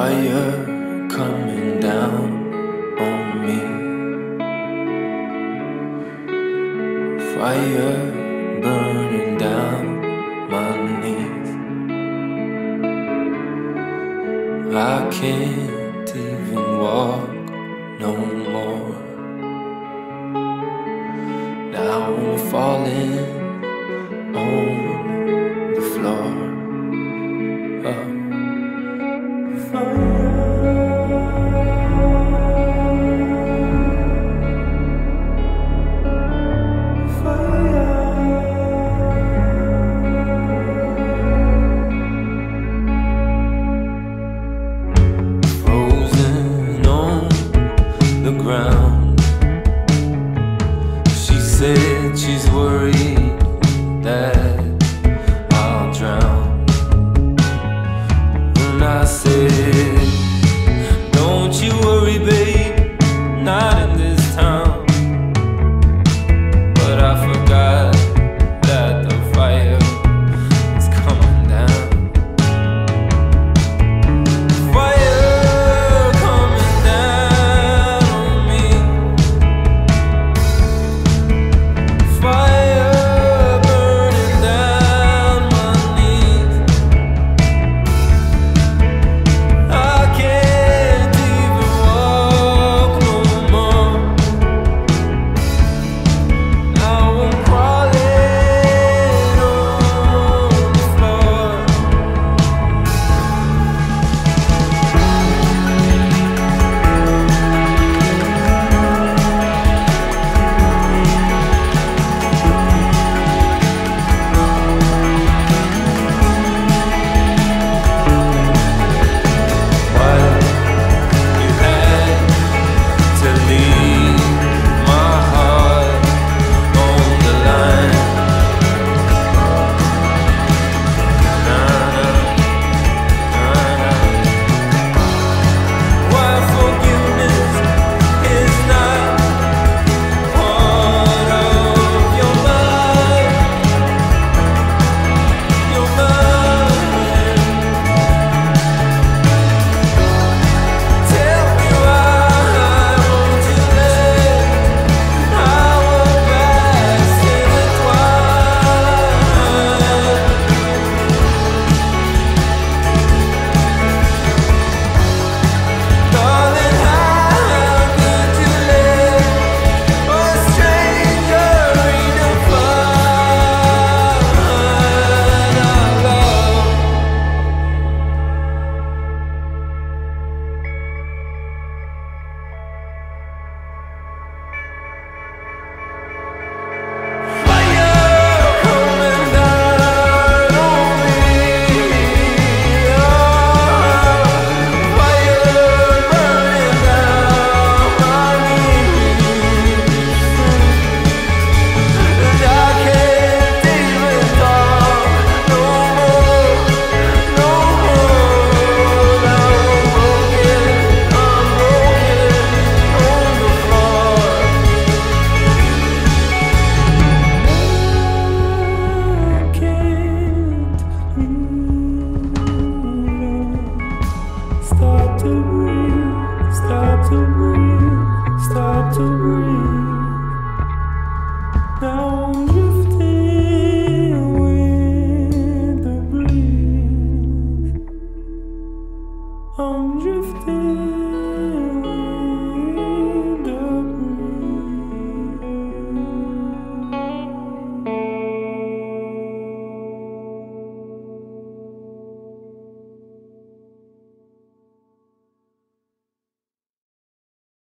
fire coming down on me, fire burning down my knees. I can't even walk no more. Now I'm falling on the floor. She's worried that I'll drown. When I said, don't you worry, babe, not in this town. But I forgot that the fire is coming down. Fire coming down on me. Fire burning down my knees. I can't even walk no more. Now I'm crawling on the floor. Stop to breathe, stop to breathe. Now